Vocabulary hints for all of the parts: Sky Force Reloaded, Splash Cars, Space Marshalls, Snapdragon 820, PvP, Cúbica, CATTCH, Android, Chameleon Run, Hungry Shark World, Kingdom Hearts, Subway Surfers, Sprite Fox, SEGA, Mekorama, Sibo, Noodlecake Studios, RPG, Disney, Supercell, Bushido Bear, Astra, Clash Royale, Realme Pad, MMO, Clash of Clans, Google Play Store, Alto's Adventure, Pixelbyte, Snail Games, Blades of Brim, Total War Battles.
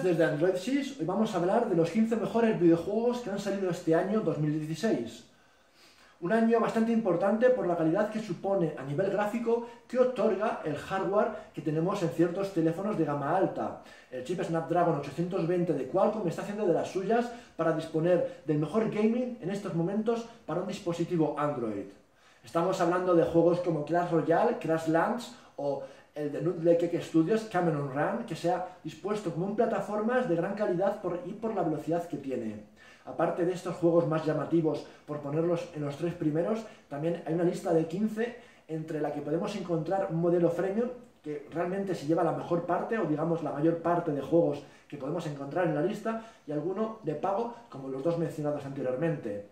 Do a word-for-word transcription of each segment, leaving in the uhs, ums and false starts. Buenas, desde Androidsis. Hoy vamos a hablar de los quince mejores videojuegos que han salido este año dos mil dieciséis. Un año bastante importante por la calidad que supone a nivel gráfico que otorga el hardware que tenemos en ciertos teléfonos de gama alta. El chip Snapdragon ochocientos veinte de Qualcomm está haciendo de las suyas para disponer del mejor gaming en estos momentos para un dispositivo Android. Estamos hablando de juegos como Clash Royale, Crashlands o el de Noodlecake Studios, Chameleon Run, que se ha dispuesto como un plataformas de gran calidad por, y por la velocidad que tiene. Aparte de estos juegos más llamativos, por ponerlos en los tres primeros, también hay una lista de quince entre la que podemos encontrar un modelo freemium que realmente se lleva la mejor parte, o digamos la mayor parte de juegos que podemos encontrar en la lista, y alguno de pago, como los dos mencionados anteriormente.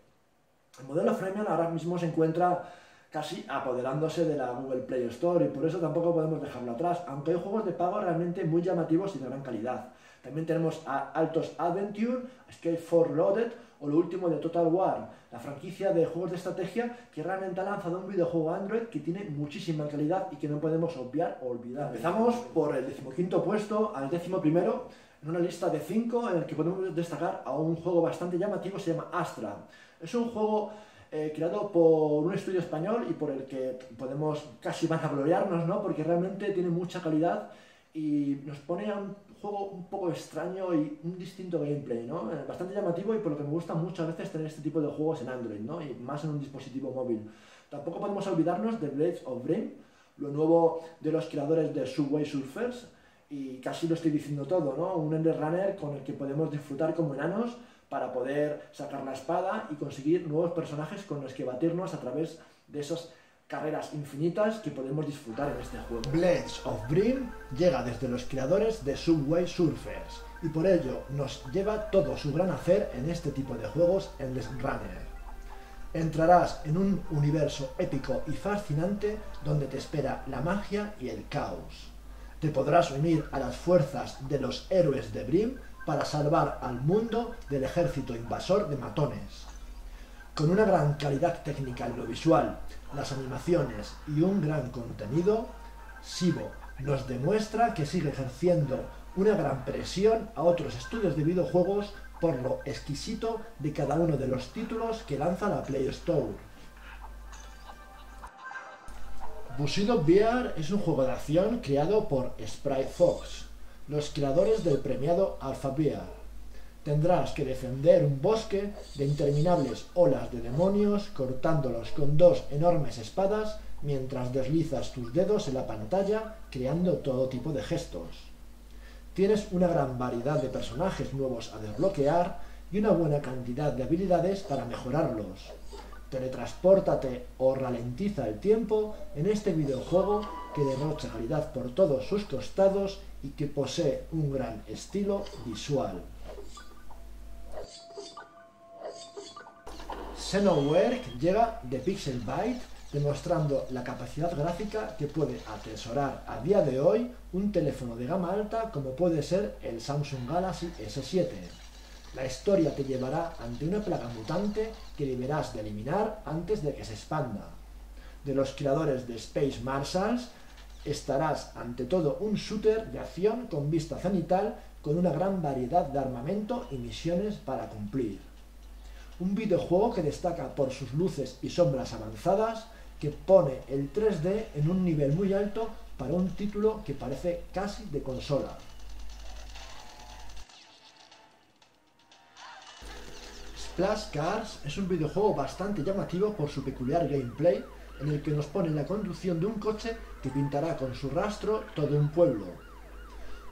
El modelo freemium ahora mismo se encuentra casi apoderándose de la Google Play Store y por eso tampoco podemos dejarlo atrás, aunque hay juegos de pago realmente muy llamativos y de gran calidad. También tenemos a Alto's Adventure, Sky Force Reloaded o lo último de Total War, la franquicia de juegos de estrategia que realmente ha lanzado un videojuego Android que tiene muchísima calidad y que no podemos obviar o olvidar. Empezamos por el decimoquinto puesto al décimo primero, en una lista de cinco en el que podemos destacar a un juego bastante llamativo, se llama Astra. Es un juego Eh, creado por un estudio español y por el que podemos casi vanagloriarnos, ¿no? Porque realmente tiene mucha calidad y nos pone a un juego un poco extraño y un distinto gameplay, ¿no? Eh, bastante llamativo y por lo que me gusta muchas veces tener este tipo de juegos en Android, ¿no? Y más en un dispositivo móvil. Tampoco podemos olvidarnos de Blades of Brim, lo nuevo de los creadores de Subway Surfers, y casi lo estoy diciendo todo, ¿no? Un endrunner con el que podemos disfrutar como enanos, para poder sacar la espada y conseguir nuevos personajes con los que batirnos a través de esas carreras infinitas que podemos disfrutar en este juego. Blades of Brim llega desde los creadores de Subway Surfers y por ello nos lleva todo su gran hacer en este tipo de juegos en Runner. Entrarás en un universo épico y fascinante donde te espera la magia y el caos. Te podrás unir a las fuerzas de los héroes de Brim para salvar al mundo del ejército invasor de matones. Con una gran calidad técnica en lo visual, las animaciones y un gran contenido, Sibo nos demuestra que sigue ejerciendo una gran presión a otros estudios de videojuegos por lo exquisito de cada uno de los títulos que lanza la Play Store. Bushido Bear es un juego de acción creado por Sprite Fox, los creadores del premiado Alphabear. Tendrás que defender un bosque de interminables olas de demonios, cortándolos con dos enormes espadas mientras deslizas tus dedos en la pantalla, creando todo tipo de gestos. Tienes una gran variedad de personajes nuevos a desbloquear y una buena cantidad de habilidades para mejorarlos. Teletranspórtate o ralentiza el tiempo en este videojuego que derrocha calidad por todos sus costados y que posee un gran estilo visual. Xenowerk llega de Pixelbyte demostrando la capacidad gráfica que puede atesorar a día de hoy un teléfono de gama alta como puede ser el Samsung Galaxy ese siete. La historia te llevará ante una plaga mutante que deberás de eliminar antes de que se expanda. De los creadores de Space Marshalls, estarás ante todo un shooter de acción con vista cenital con una gran variedad de armamento y misiones para cumplir. Un videojuego que destaca por sus luces y sombras avanzadas, que pone el tres D en un nivel muy alto para un título que parece casi de consola. Splash Cars es un videojuego bastante llamativo por su peculiar gameplay, en el que nos pone la conducción de un coche que pintará con su rastro todo un pueblo.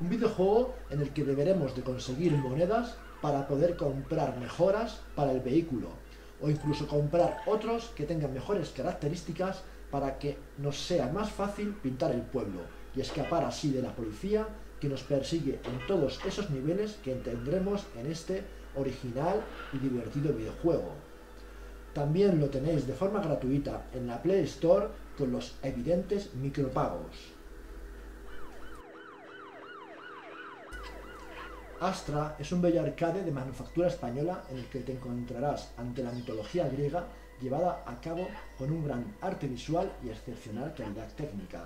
Un videojuego en el que deberemos de conseguir monedas para poder comprar mejoras para el vehículo, o incluso comprar otros que tengan mejores características para que nos sea más fácil pintar el pueblo y escapar así de la policía que nos persigue en todos esos niveles que tendremos en este original y divertido videojuego. También lo tenéis de forma gratuita en la Play Store con los evidentes micropagos. Astra es un bello arcade de manufactura española en el que te encontrarás ante la mitología griega llevada a cabo con un gran arte visual y excepcional calidad técnica.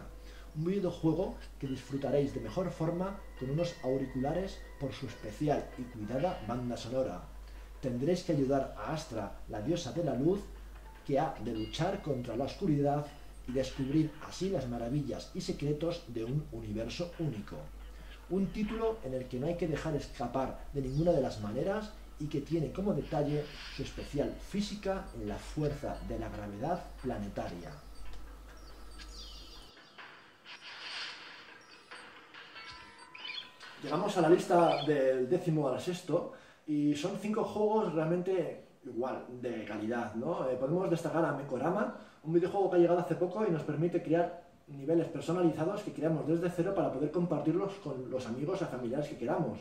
un videojuego que disfrutaréis de mejor forma con unos auriculares por su especial y cuidada banda sonora. Tendréis que ayudar a Astra, la diosa de la luz, que ha de luchar contra la oscuridad y descubrir así las maravillas y secretos de un universo único. Un título en el que no hay que dejar escapar de ninguna de las maneras y que tiene como detalle su especial física en la fuerza de la gravedad planetaria. Llegamos a la lista del décimo al sexto y son cinco juegos realmente igual, de calidad, ¿no? Eh, podemos destacar a Mekorama, un videojuego que ha llegado hace poco y nos permite crear niveles personalizados que creamos desde cero para poder compartirlos con los amigos o familiares que queramos.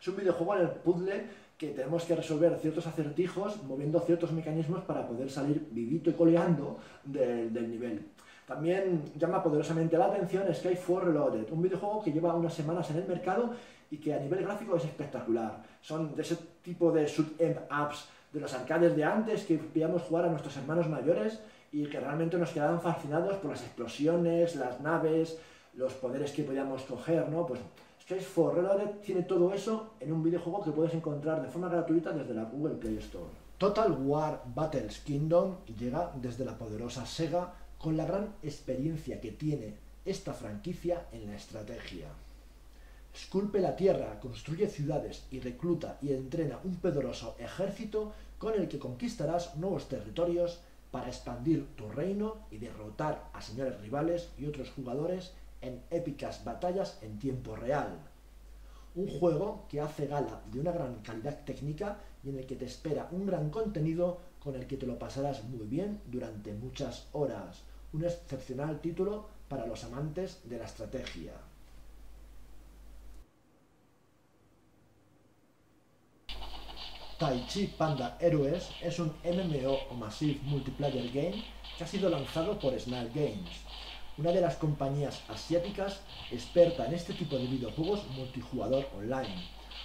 Es un videojuego en el puzzle que tenemos que resolver ciertos acertijos moviendo ciertos mecanismos para poder salir vivito y coleando de, del nivel. También llama poderosamente la atención Sky Force Reloaded, un videojuego que lleva unas semanas en el mercado y que a nivel gráfico es espectacular. Son de ese tipo de shoot-em apps de los arcades de antes que podíamos jugar a nuestros hermanos mayores y que realmente nos quedaban fascinados por las explosiones, las naves, los poderes que podíamos coger, ¿no? Pues Sky Force Reloaded tiene todo eso en un videojuego que puedes encontrar de forma gratuita desde la Google Play Store. Total War Battles Kingdom llega desde la poderosa SEGA con la gran experiencia que tiene esta franquicia en la estrategia. Esculpe la tierra, construye ciudades y recluta y entrena un poderoso ejército con el que conquistarás nuevos territorios para expandir tu reino y derrotar a señores rivales y otros jugadores en épicas batallas en tiempo real. Un juego que hace gala de una gran calidad técnica y en el que te espera un gran contenido con el que te lo pasarás muy bien durante muchas horas. Un excepcional título para los amantes de la estrategia. Tai Chi Panda Heroes es un M M O o Massive Multiplayer Game que ha sido lanzado por Snail Games, una de las compañías asiáticas experta en este tipo de videojuegos multijugador online.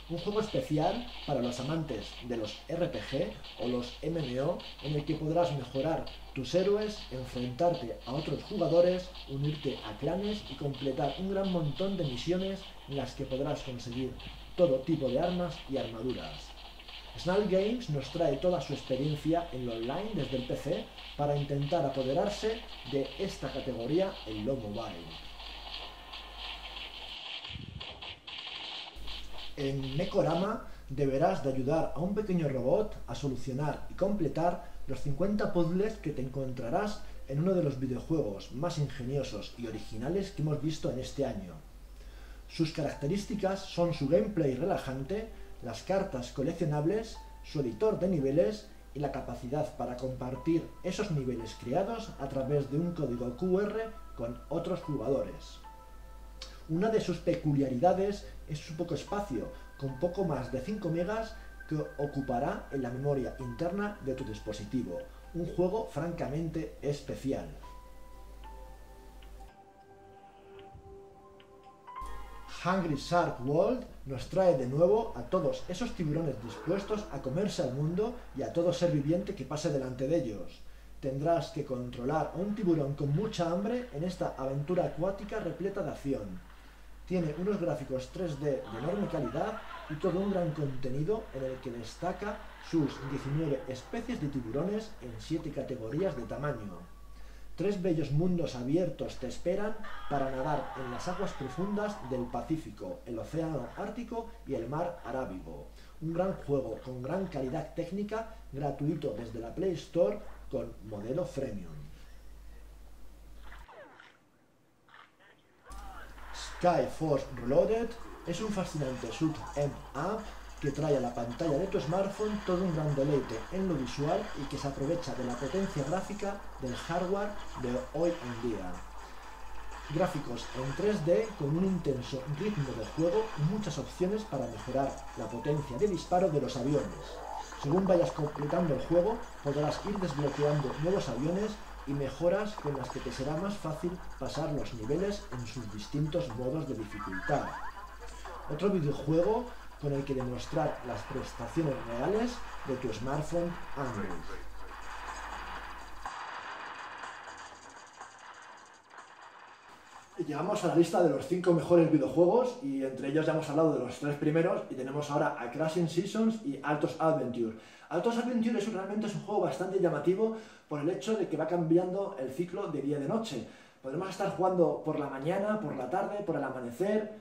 Un juego especial para los amantes de los R P G o los M M O en el que podrás mejorar tus héroes, enfrentarte a otros jugadores, unirte a clanes y completar un gran montón de misiones en las que podrás conseguir todo tipo de armas y armaduras. Snail Games nos trae toda su experiencia en lo online desde el P C para intentar apoderarse de esta categoría en lo mobile. En Mekorama deberás de ayudar a un pequeño robot a solucionar y completar los cincuenta puzzles que te encontrarás en uno de los videojuegos más ingeniosos y originales que hemos visto en este año. Sus características son su gameplay relajante, las cartas coleccionables, su editor de niveles y la capacidad para compartir esos niveles creados a través de un código Q R con otros jugadores. Una de sus peculiaridades es su poco espacio, con poco más de cinco megas que ocupará en la memoria interna de tu dispositivo. Un juego francamente especial. Hungry Shark World nos trae de nuevo a todos esos tiburones dispuestos a comerse al mundo y a todo ser viviente que pase delante de ellos. Tendrás que controlar a un tiburón con mucha hambre en esta aventura acuática repleta de acción. Tiene unos gráficos tres D de enorme calidad y todo un gran contenido en el que destaca sus diecinueve especies de tiburones en siete categorías de tamaño. Tres bellos mundos abiertos te esperan para nadar en las aguas profundas del Pacífico, el Océano Ártico y el Mar Arábigo. Un gran juego con gran calidad técnica, gratuito desde la Play Store con modelo freemium. Sky Force Reloaded es un fascinante shoot-em up que trae a la pantalla de tu smartphone todo un gran deleite en lo visual y que se aprovecha de la potencia gráfica del hardware de hoy en día. Gráficos en tres D con un intenso ritmo de juego y muchas opciones para mejorar la potencia de disparo de los aviones. Según vayas completando el juego, podrás ir desbloqueando nuevos aviones y mejoras con las que te será más fácil pasar los niveles en sus distintos modos de dificultad. Otro videojuego con el que demostrar las prestaciones reales de tu smartphone Android. Llegamos a la lista de los cinco mejores videojuegos y entre ellos ya hemos hablado de los tres primeros y tenemos ahora a Crashing Seasons y Alto's Adventure. Alto's Adventure es un, realmente es un juego bastante llamativo por el hecho de que va cambiando el ciclo de día y de noche. Podemos estar jugando por la mañana, por la tarde, por el amanecer.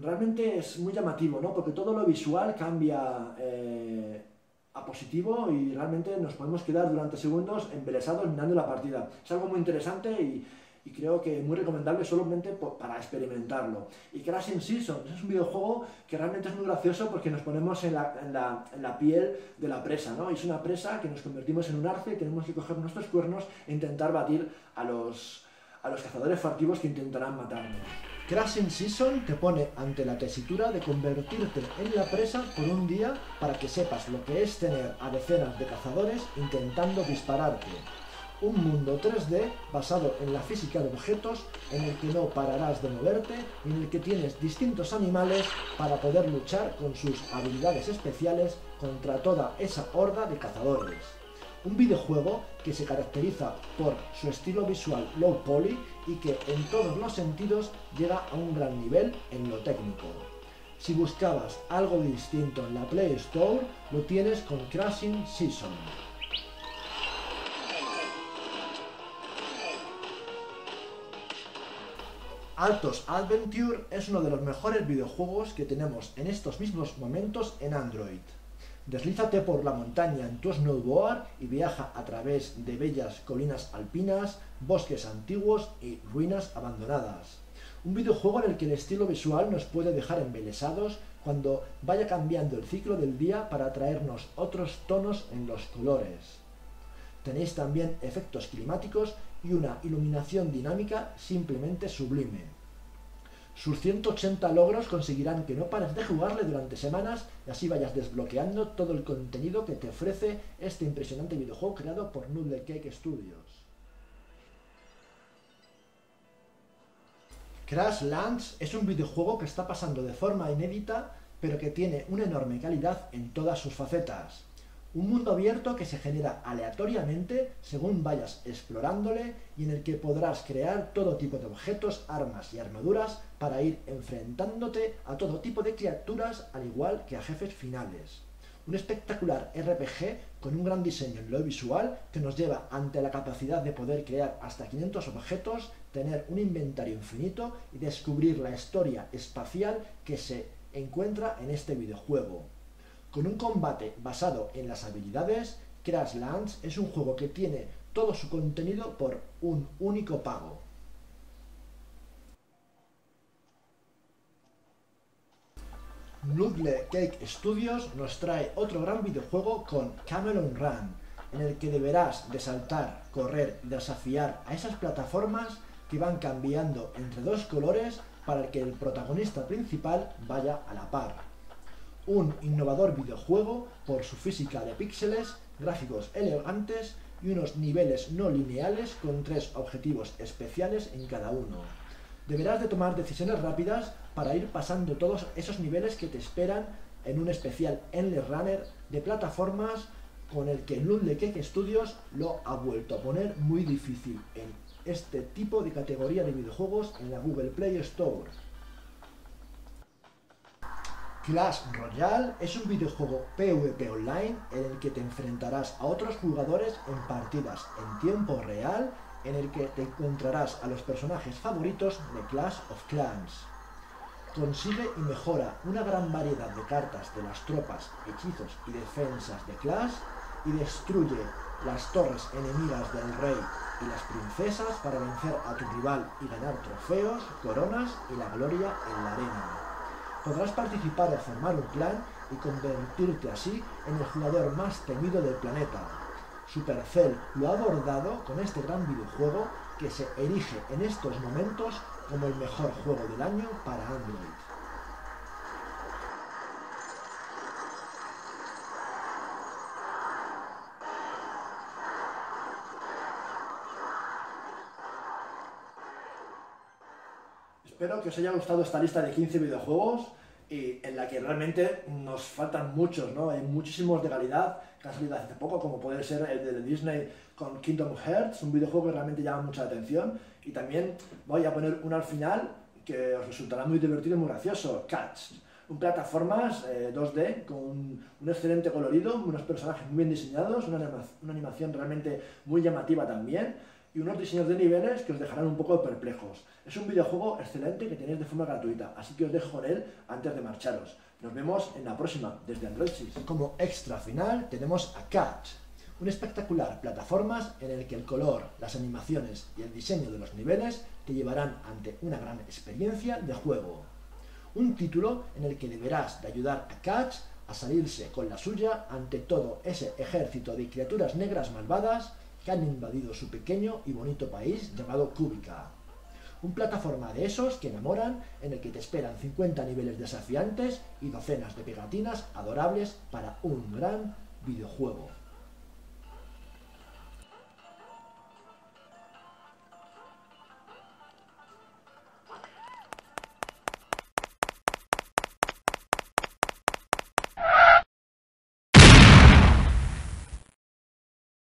Realmente es muy llamativo, ¿no? Porque todo lo visual cambia eh, a positivo y realmente nos podemos quedar durante segundos embelesados mirando la partida. Es algo muy interesante y... y creo que es muy recomendable solamente por, para experimentarlo. Y Crashing Season es un videojuego que realmente es muy gracioso porque nos ponemos en la, en la, en la piel de la presa, ¿no? Y es una presa que nos convertimos en un arce y tenemos que coger nuestros cuernos e intentar batir a los, a los cazadores furtivos que intentarán matarnos. Crashing Season te pone ante la tesitura de convertirte en la presa por un día para que sepas lo que es tener a decenas de cazadores intentando dispararte. Un mundo tres D basado en la física de objetos, en el que no pararás de moverte y en el que tienes distintos animales para poder luchar con sus habilidades especiales contra toda esa horda de cazadores. Un videojuego que se caracteriza por su estilo visual low poly y que en todos los sentidos llega a un gran nivel en lo técnico. Si buscabas algo distinto en la Play Store, lo tienes con Crashing Season. Alto's Adventure es uno de los mejores videojuegos que tenemos en estos mismos momentos en Android. Deslízate por la montaña en tu snowboard y viaja a través de bellas colinas alpinas, bosques antiguos y ruinas abandonadas. Un videojuego en el que el estilo visual nos puede dejar embelesados cuando vaya cambiando el ciclo del día para traernos otros tonos en los colores. Tenéis también efectos climáticos y una iluminación dinámica simplemente sublime. Sus ciento ochenta logros conseguirán que no pares de jugarle durante semanas y así vayas desbloqueando todo el contenido que te ofrece este impresionante videojuego creado por Noodlecake Studios. Crashlands es un videojuego que está pasando de forma inédita, pero que tiene una enorme calidad en todas sus facetas. Un mundo abierto que se genera aleatoriamente según vayas explorándole y en el que podrás crear todo tipo de objetos, armas y armaduras para ir enfrentándote a todo tipo de criaturas al igual que a jefes finales. Un espectacular R P G con un gran diseño en lo visual que nos lleva ante la capacidad de poder crear hasta quinientos objetos, tener un inventario infinito y descubrir la historia espacial que se encuentra en este videojuego. Con un combate basado en las habilidades, Crashlands es un juego que tiene todo su contenido por un único pago. Noodlecake Studios nos trae otro gran videojuego con Chameleon Run, en el que deberás de saltar, correr y desafiar a esas plataformas que van cambiando entre dos colores para que el protagonista principal vaya a la par. Un innovador videojuego por su física de píxeles, gráficos elegantes y unos niveles no lineales con tres objetivos especiales en cada uno. Deberás de tomar decisiones rápidas para ir pasando todos esos niveles que te esperan en un especial Endless Runner de plataformas con el que Noodlecake Studios lo ha vuelto a poner muy difícil en este tipo de categoría de videojuegos en la Google Play Store. Clash Royale es un videojuego PvP online en el que te enfrentarás a otros jugadores en partidas en tiempo real, en el que te encontrarás a los personajes favoritos de Clash of Clans. Consigue y mejora una gran variedad de cartas de las tropas, hechizos y defensas de Clash y destruye las torres enemigas del rey y las princesas para vencer a tu rival y ganar trofeos, coronas y la gloria en la arena. Podrás participar en formar un clan y convertirte así en el jugador más temido del planeta. Supercell lo ha abordado con este gran videojuego que se erige en estos momentos como el mejor juego del año para Android. Espero que os haya gustado esta lista de quince videojuegos y en la que realmente nos faltan muchos, ¿no? Hay muchísimos de calidad que han salido hace poco, como puede ser el de Disney con Kingdom Hearts, un videojuego que realmente llama mucha atención, y también voy a poner uno al final que os resultará muy divertido y muy gracioso, CATTCH, un plataformas eh, dos D con un, un excelente colorido, unos personajes muy bien diseñados, una, anima una animación realmente muy llamativa también, y unos diseños de niveles que os dejarán un poco perplejos. Es un videojuego excelente que tenéis de forma gratuita, así que os dejo con él antes de marcharos. Nos vemos en la próxima, desde Androidsis. Como extra final tenemos a CATTCH, un espectacular plataformas en el que el color, las animaciones y el diseño de los niveles te llevarán ante una gran experiencia de juego. Un título en el que deberás de ayudar a CATTCH a salirse con la suya ante todo ese ejército de criaturas negras malvadas que han invadido su pequeño y bonito país llamado Cúbica. Un plataforma de esos que enamoran, en el que te esperan cincuenta niveles desafiantes y docenas de pegatinas adorables para un gran videojuego.